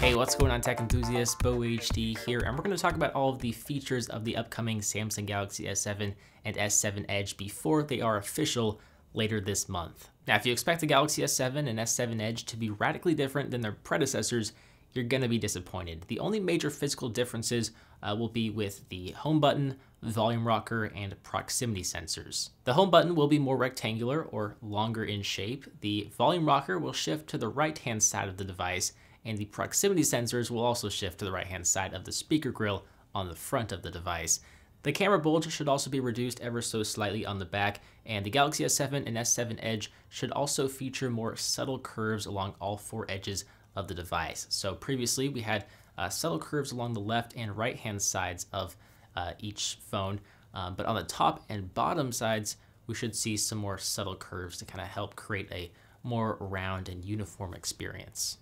Hey, what's going on, tech enthusiasts? BeauHD here, and we're going to talk about all of the features of the upcoming Samsung Galaxy S7 and S7 Edge before they are official later this month. Now, if you expect the Galaxy S7 and S7 Edge to be radically different than their predecessors, you're going to be disappointed. The only major physical differences will be with the home button, volume rocker, and proximity sensors. The home button will be more rectangular or longer in shape. The volume rocker will shift to the right-hand side of the device, and the proximity sensors will also shift to the right-hand side of the speaker grille on the front of the device. The camera bulge should also be reduced ever so slightly on the back, and the Galaxy S7 and S7 Edge should also feature more subtle curves along all four edges of the device. So previously we had subtle curves along the left and right-hand sides of each phone, but on the top and bottom sides, we should see some more subtle curves to kind of help create a more round and uniform experience,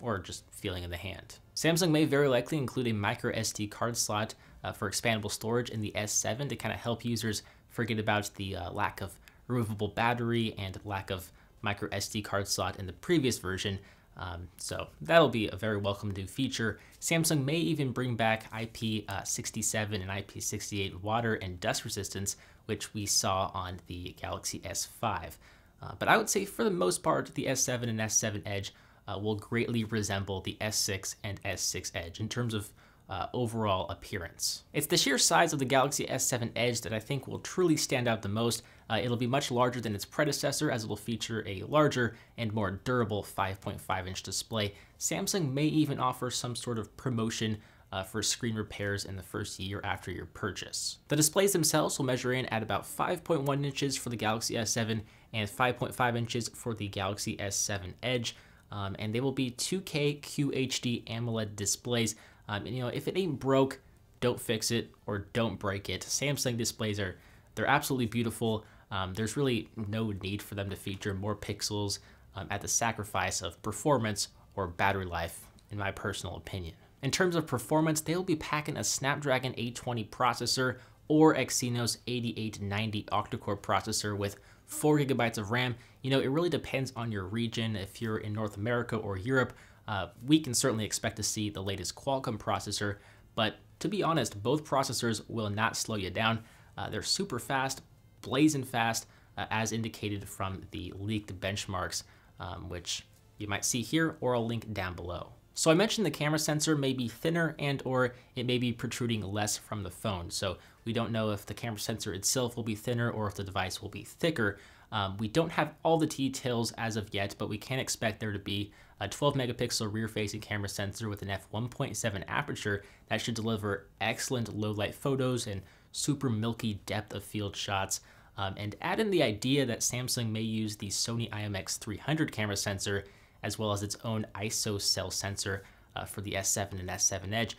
or just feeling in the hand. Samsung may very likely include a micro SD card slot for expandable storage in the S7 to kind of help users forget about the lack of removable battery and lack of micro SD card slot in the previous version. So that'll be a very welcome new feature. Samsung may even bring back IP67 and IP68 water and dust resistance, which we saw on the Galaxy S5. But I would say for the most part, the S7 and S7 Edge will greatly resemble the S6 and S6 Edge in terms of overall appearance. It's the sheer size of the Galaxy S7 Edge that I think will truly stand out the most. It'll be much larger than its predecessor, as it'll feature a larger and more durable 5.5-inch display. Samsung may even offer some sort of promotion for screen repairs in the first year after your purchase. The displays themselves will measure in at about 5.1 inches for the Galaxy S7 and 5.5 inches for the Galaxy S7 Edge. And they will be 2K QHD AMOLED displays. And, you know, if it ain't broke, don't fix it or don't break it. Samsung displays they're absolutely beautiful. There's really no need for them to feature more pixels at the sacrifice of performance or battery life, in my personal opinion. In terms of performance, they'll be packing a Snapdragon 820 processor or Exynos 8890 octa-core processor with 4 GB of RAM. You know, it really depends on your region. If you're in North America or Europe, we can certainly expect to see the latest Qualcomm processor, but to be honest, both processors will not slow you down. They're super fast, blazing fast, as indicated from the leaked benchmarks, which you might see here, or I'll link down below. So I mentioned the camera sensor may be thinner and or it may be protruding less from the phone. So we don't know if the camera sensor itself will be thinner or if the device will be thicker. We don't have all the details as of yet, but we can expect there to be a 12-megapixel rear-facing camera sensor with an f1.7 aperture that should deliver excellent low-light photos and super milky depth of field shots. And add in the idea that Samsung may use the Sony IMX300 camera sensor as well as its own ISOCELL sensor for the S7 and S7 Edge.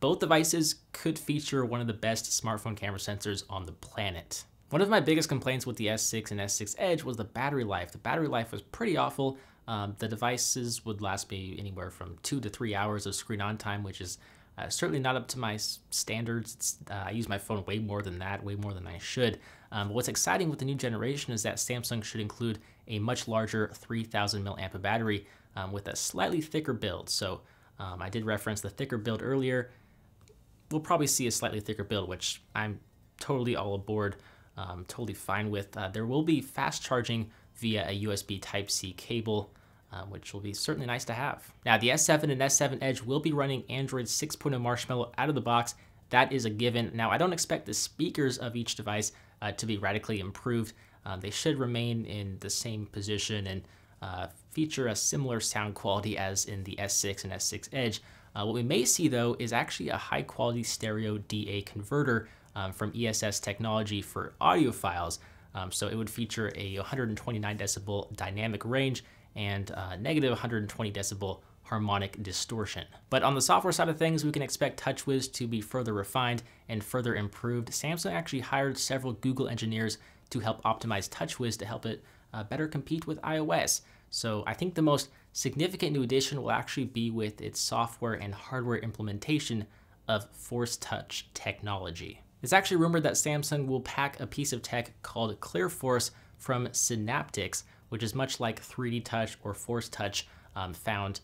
Both devices could feature one of the best smartphone camera sensors on the planet. One of my biggest complaints with the S6 and S6 Edge was the battery life. The battery life was pretty awful. The devices would last me anywhere from 2 to 3 hours of screen on time, which is certainly not up to my standards. I use my phone way more than that, way more than I should. But what's exciting with the new generation is that Samsung should include a much larger 3000 mAh battery with a slightly thicker build. So I did reference the thicker build earlier. We'll probably see a slightly thicker build, which I'm totally all aboard, totally fine with. There will be fast charging via a USB Type-C cable, which will be certainly nice to have. Now, the S7 and S7 Edge will be running Android 6.0 Marshmallow out of the box. That is a given. Now, I don't expect the speakers of each device to be radically improved. They should remain in the same position and feature a similar sound quality as in the S6 and S6 Edge. What we may see, though, is actually a high-quality stereo DA converter from ESS technology for audiophiles. So it would feature a 129 decibel dynamic range and negative 120 decibel harmonic distortion. But on the software side of things, we can expect TouchWiz to be further refined and further improved. Samsung actually hired several Google engineers to help optimize TouchWiz to help it better compete with iOS. So I think the most significant new addition will actually be with its software and hardware implementation of Force Touch technology. It's actually rumored that Samsung will pack a piece of tech called ClearForce from Synaptics, which is much like 3D Touch or Force Touch found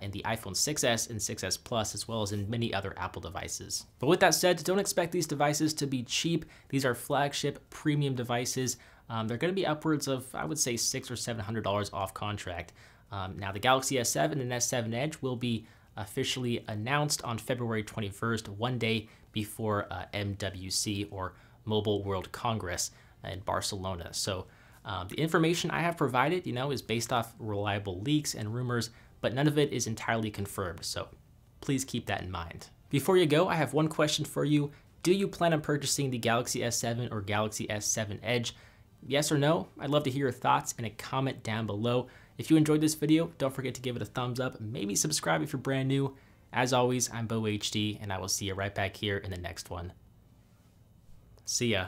in the iPhone 6s and 6s Plus, as well as in many other Apple devices. But with that said, don't expect these devices to be cheap. These are flagship premium devices. They're going to be upwards of, I would say, $600 or $700 off contract. Now, the Galaxy S7 and S7 Edge will be officially announced on February 21st, one day before MWC, or Mobile World Congress, in Barcelona. So the information I have provided, is based off reliable leaks and rumors, but none of it is entirely confirmed. So please keep that in mind. Before you go, I have one question for you. Do you plan on purchasing the Galaxy S7 or Galaxy S7 Edge? Yes or no? I'd love to hear your thoughts in a comment down below. If you enjoyed this video, don't forget to give it a thumbs up, maybe subscribe if you're brand new. As always, I'm BeauHD, and I will see you right back here in the next one. See ya.